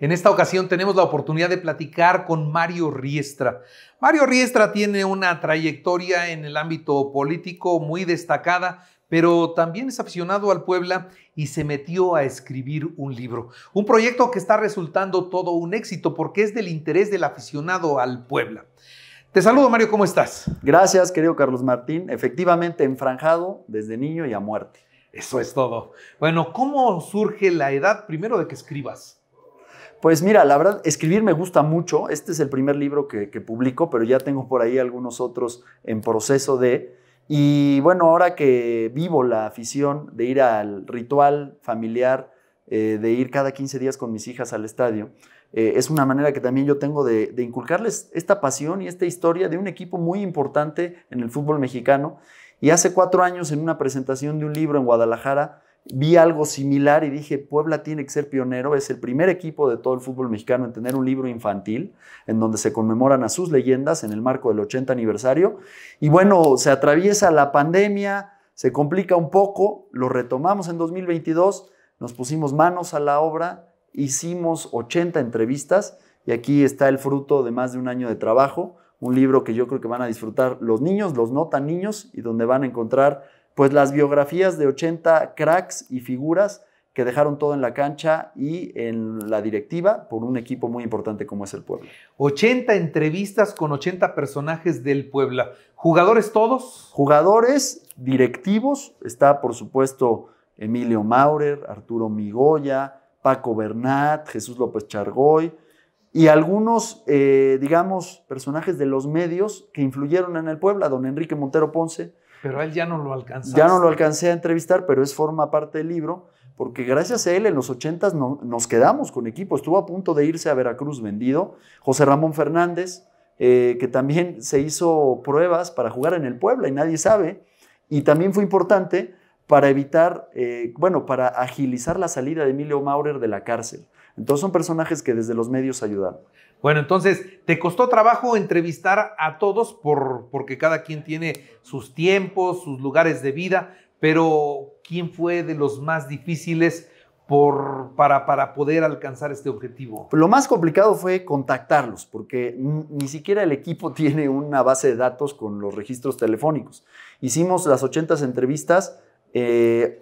En esta ocasión tenemos la oportunidad de platicar con Mario Riestra. Mario Riestra tiene una trayectoria en el ámbito político muy destacada, pero también es aficionado al Puebla y se metió a escribir un libro. Un proyecto que está resultando todo un éxito porque es del interés del aficionado al Puebla. Te saludo, Mario, ¿cómo estás? Gracias, querido Carlos Martín. Efectivamente, enfranjado desde niño y a muerte. Eso es todo. Bueno, ¿cómo surge la edad primero de que escribas? Pues mira, la verdad, escribir me gusta mucho. Este es el primer libro que publico, pero ya tengo por ahí algunos otros en proceso de... Y bueno, ahora que vivo la afición de ir al ritual familiar, de ir cada 15 días con mis hijas al estadio, es una manera que también yo tengo de inculcarles esta pasión y esta historia de un equipo muy importante en el fútbol mexicano. Y hace 4 años, en una presentación de un libro en Guadalajara, vi algo similar y dije, Puebla tiene que ser pionero, es el primer equipo de todo el fútbol mexicano en tener un libro infantil, en donde se conmemoran a sus leyendas en el marco del 80 aniversario. Y bueno, se atraviesa la pandemia, se complica un poco, lo retomamos en 2022, nos pusimos manos a la obra, hicimos 80 entrevistas y aquí está el fruto de más de un año de trabajo, un libro que yo creo que van a disfrutar los niños, los no tan niños, y donde van a encontrar pues las biografías de 80 cracks y figuras que dejaron todo en la cancha y en la directiva por un equipo muy importante como es el Puebla. 80 entrevistas con 80 personajes del Puebla. ¿Jugadores todos? Jugadores, directivos. Está, por supuesto, Emilio Maurer, Arturo Migoya, Paco Bernat, Jesús López Chargoy y algunos, digamos, personajes de los medios que influyeron en el Puebla. Don Enrique Montero Ponce. Pero a él ya no lo alcanzaste. Ya no lo alcancé a entrevistar, pero es forma parte del libro, porque gracias a él en los 80s nos quedamos con equipo. Estuvo a punto de irse a Veracruz vendido. José Ramón Fernández, que también se hizo pruebas para jugar en el Puebla y nadie sabe. Y también fue importante para evitar, para agilizar la salida de Emilio Maurer de la cárcel. Entonces son personajes que desde los medios ayudaron. Bueno, entonces, ¿te costó trabajo entrevistar a todos? Porque cada quien tiene sus tiempos, sus lugares de vida, pero ¿quién fue de los más difíciles para poder alcanzar este objetivo? Lo más complicado fue contactarlos, porque ni siquiera el equipo tiene una base de datos con los registros telefónicos. Hicimos las 80 entrevistas,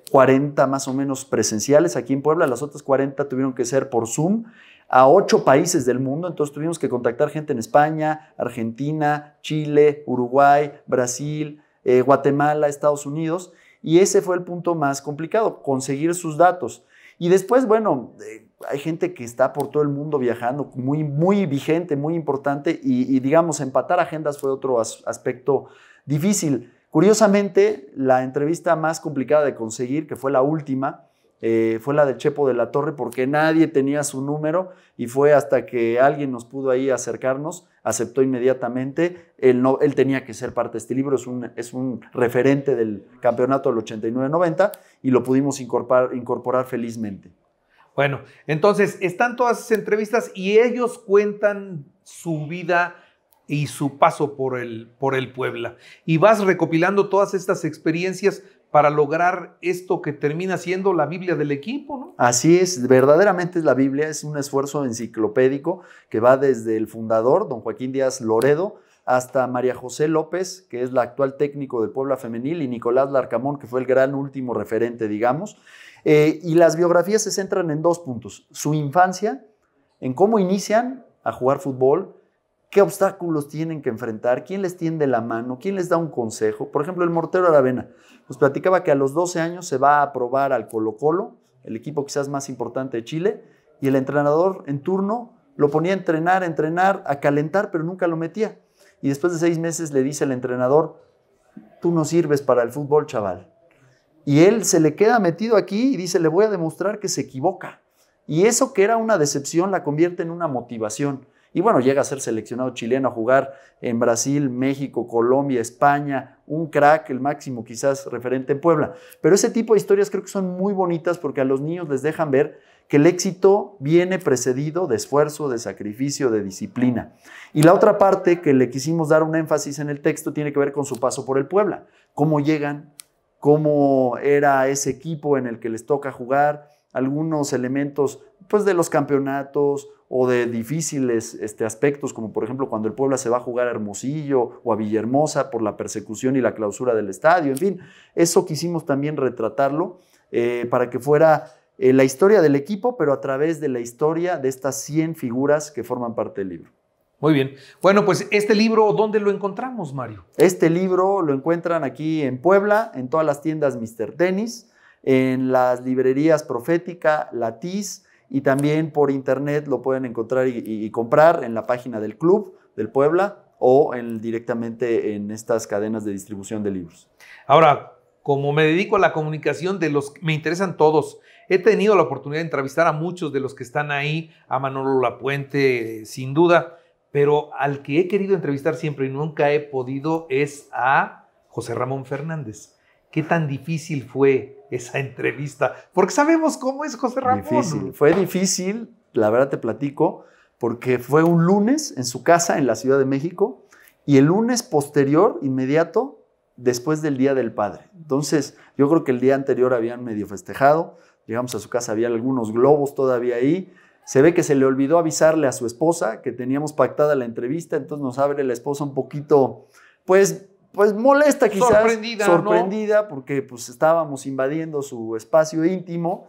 40 más o menos presenciales aquí en Puebla, las otras 40 tuvieron que ser por Zoom a 8 países del mundo, entonces tuvimos que contactar gente en España, Argentina, Chile, Uruguay, Brasil, Guatemala, Estados Unidos, y ese fue el punto más complicado, conseguir sus datos. Y después, bueno, hay gente que está por todo el mundo viajando, muy vigente, muy importante, y digamos, empatar agendas fue otro aspecto difícil. Curiosamente, la entrevista más complicada de conseguir, que fue la última, fue la del Chepo de la Torre, porque nadie tenía su número y fue hasta que alguien nos pudo ahí acercarnos, aceptó inmediatamente. Él tenía que ser parte de este libro, es un referente del campeonato del 89-90 y lo pudimos incorporar felizmente. Bueno, entonces están todas esas entrevistas y ellos cuentan su vida y su paso por el Puebla. Y vas recopilando todas estas experiencias para lograr esto que termina siendo la Biblia del equipo, ¿no? Así es, verdaderamente es la Biblia, es un esfuerzo enciclopédico que va desde el fundador, don Joaquín Díaz Loredo, hasta María José López, que es la actual técnico del Puebla Femenil, y Nicolás Larcamón, que fue el gran último referente, digamos. Y las biografías se centran en 2 puntos. Su infancia, en cómo inician a jugar fútbol, qué obstáculos tienen que enfrentar, quién les tiende la mano, quién les da un consejo. Por ejemplo, el Mortero Aravena nos platicaba que a los 12 años se va a probar al Colo-Colo, el equipo quizás más importante de Chile, y el entrenador en turno lo ponía a entrenar, a calentar, pero nunca lo metía. Y después de 6 meses le dice el entrenador, tú no sirves para el fútbol, chaval. Y él se le queda metido aquí y dice, le voy a demostrar que se equivoca. Y eso que era una decepción la convierte en una motivación. Y bueno, llega a ser seleccionado chileno, a jugar en Brasil, México, Colombia, España, un crack, el máximo quizás referente en Puebla. Pero ese tipo de historias creo que son muy bonitas porque a los niños les dejan ver que el éxito viene precedido de esfuerzo, de sacrificio, de disciplina. Y la otra parte que le quisimos dar un énfasis en el texto tiene que ver con su paso por el Puebla. Cómo llegan, cómo era ese equipo en el que les toca jugar, algunos elementos pues, de los campeonatos o de difíciles aspectos, como por ejemplo cuando el Puebla se va a jugar a Hermosillo o a Villahermosa por la persecución y la clausura del estadio. En fin, eso quisimos también retratarlo para que fuera la historia del equipo, pero a través de la historia de estas 100 figuras que forman parte del libro. Muy bien. Bueno, pues este libro, ¿dónde lo encontramos, Mario? Este libro lo encuentran aquí en Puebla, en todas las tiendas Mister Tenis, en las librerías Profética, Latiz, y también por internet lo pueden encontrar y comprar en la página del Club del Puebla o directamente en estas cadenas de distribución de libros. Ahora, como me dedico a la comunicación, me interesan todos. He tenido la oportunidad de entrevistar a muchos de los que están ahí, a Manolo Lapuente, sin duda, pero al que he querido entrevistar siempre y nunca he podido es a José Ramón Fernández. ¿Qué tan difícil fue esa entrevista? Porque sabemos cómo es José Ramón. Difícil. Fue difícil, la verdad te platico, porque fue un lunes en su casa en la Ciudad de México y el lunes posterior, inmediato, después del Día del Padre. Entonces, yo creo que el día anterior habían medio festejado. Llegamos a su casa, había algunos globos todavía ahí. Se ve que se le olvidó avisarle a su esposa que teníamos pactada la entrevista, entonces nos abre la esposa un poquito, pues molesta quizás, sorprendida, ¿no? Porque pues estábamos invadiendo su espacio íntimo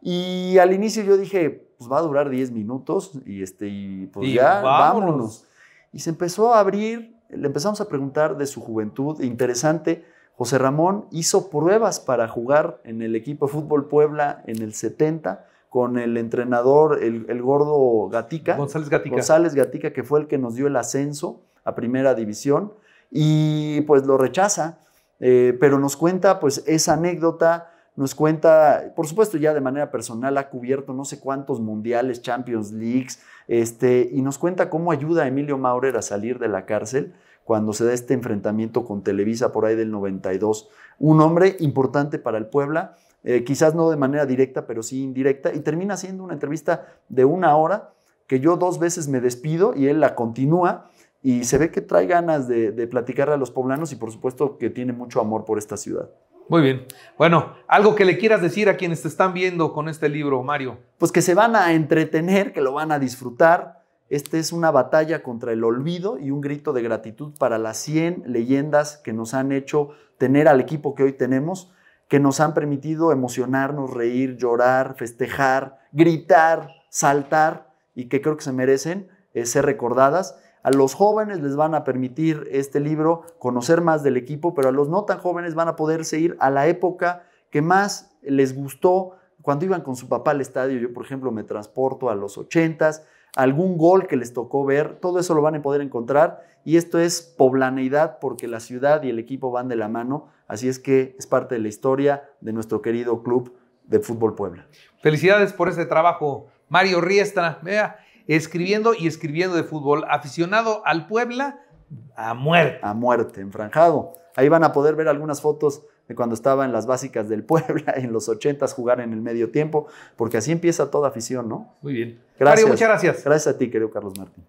y al inicio yo dije, pues va a durar 10 minutos y pues ya vámonos. Y se empezó a abrir, le empezamos a preguntar de su juventud, interesante. José Ramón hizo pruebas para jugar en el equipo de fútbol Puebla en el 70 con el entrenador, el gordo Gatica. González Gatica. González Gatica, que fue el que nos dio el ascenso a Primera División. Y pues lo rechaza, pero nos cuenta pues esa anécdota, nos cuenta, por supuesto ya de manera personal, ha cubierto no sé cuántos mundiales, Champions Leagues, y nos cuenta cómo ayuda a Emilio Maurer a salir de la cárcel cuando se da este enfrentamiento con Televisa por ahí del 92. Un hombre importante para el Puebla, quizás no de manera directa, pero sí indirecta, y termina siendo una entrevista de una hora que yo 2 veces me despido y él la continúa. Y se ve que trae ganas de platicarle a los poblanos y por supuesto que tiene mucho amor por esta ciudad. Muy bien. Bueno, algo que le quieras decir a quienes te están viendo con este libro, Mario. Pues que se van a entretener, que lo van a disfrutar. Esta es una batalla contra el olvido y un grito de gratitud para las 100 leyendas que nos han hecho tener al equipo que hoy tenemos, que nos han permitido emocionarnos, reír, llorar, festejar, gritar, saltar y que creo que se merecen ser recordadas. A los jóvenes les van a permitir este libro conocer más del equipo, pero a los no tan jóvenes van a poderse ir a la época que más les gustó cuando iban con su papá al estadio. Yo, por ejemplo, me transporto a los 80s, algún gol que les tocó ver, todo eso lo van a poder encontrar. Y esto es poblaneidad porque la ciudad y el equipo van de la mano. Así es que es parte de la historia de nuestro querido Club de Fútbol Puebla. Felicidades por este trabajo, Mario Riestra. Vea. Escribiendo y escribiendo de fútbol, aficionado al Puebla a muerte. A muerte, enfranjado. Ahí van a poder ver algunas fotos de cuando estaba en las básicas del Puebla, en los 80s, jugar en el medio tiempo, porque así empieza toda afición, ¿no? Muy bien. Gracias. Mario, muchas gracias. Gracias a ti, querido Carlos Martín.